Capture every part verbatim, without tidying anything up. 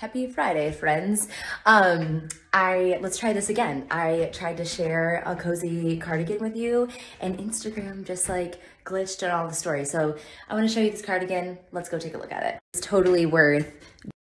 Happy Friday, friends. Um, I let's try this again. I tried to share a cozy cardigan with you, and Instagram just like glitched on all the stories. So I want to show you this cardigan. Let's go take a look at it. It's totally worth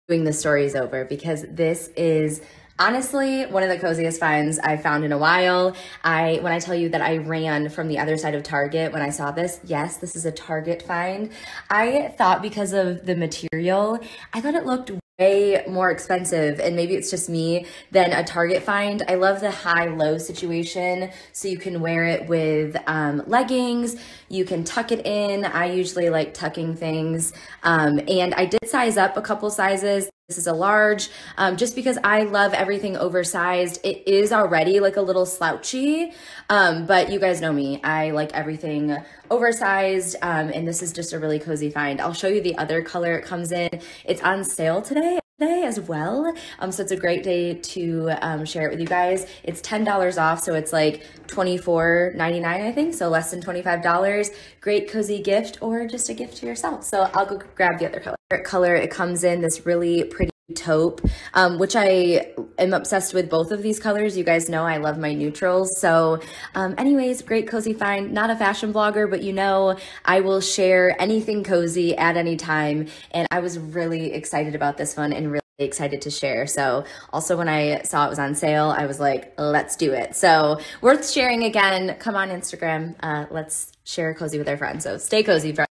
doing the stories over because this is honestly one of the coziest finds I've found in a while. I when I tell you that I ran from the other side of Target when I saw this, yes, this is a Target find. I thought because of the material, I thought it looked way more expensive, and maybe it's just me, than a Target find. I love the high-low situation, so you can wear it with um, leggings, you can tuck it in. I usually like tucking things, um, and I did size up a couple sizes. This is a large, um, just because I love everything oversized. It is already like a little slouchy, um, but you guys know me. I like everything oversized, um, and this is just a really cozy find. I'll show you the other color it comes in. It's on sale today. Today as well. Um, so it's a great day to um, share it with you guys. It's ten dollars off, so it's like twenty-four ninety-nine, I think, so less than twenty-five dollars. Great cozy gift or just a gift to yourself. So I'll go grab the other color. Color it comes in this really pretty taupe, um, which I am obsessed with both of these colors. You guys know I love my neutrals. So um, anyways, great cozy find. Not a fashion blogger, but you know I will share anything cozy at any time. And I was really excited about this one and really excited to share. So also when I saw it was on sale, I was like, let's do it. So worth sharing again. Come on Instagram. Uh, let's share cozy with our friends. So stay cozy, friends.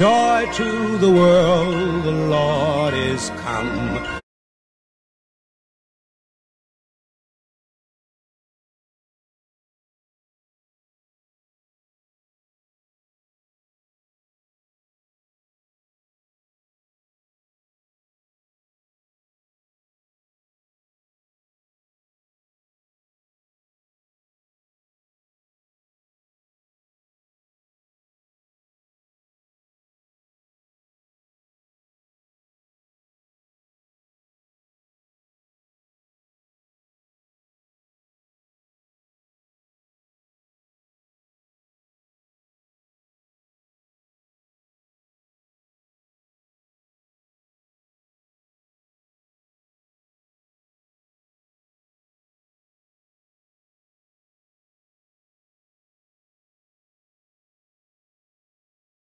Joy to the world, the Lord is come.